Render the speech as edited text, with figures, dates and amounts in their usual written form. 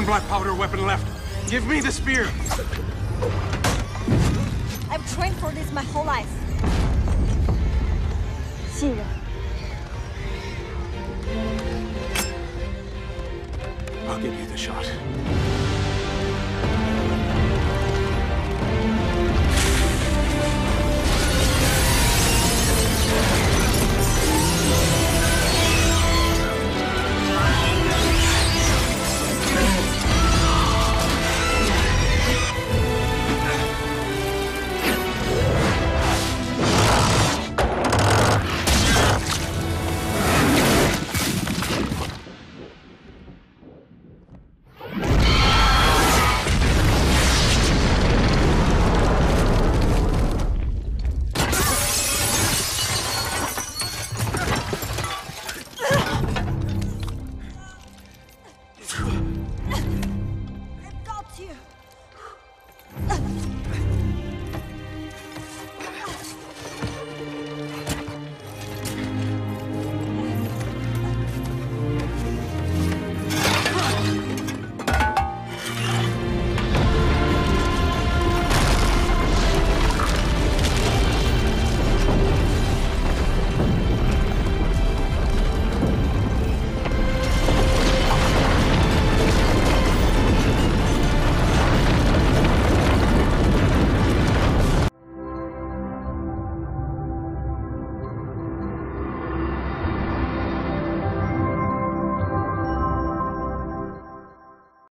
One black powder weapon left. Give me the spear. I've trained for this my whole life. Xinya. I'll give you the shot.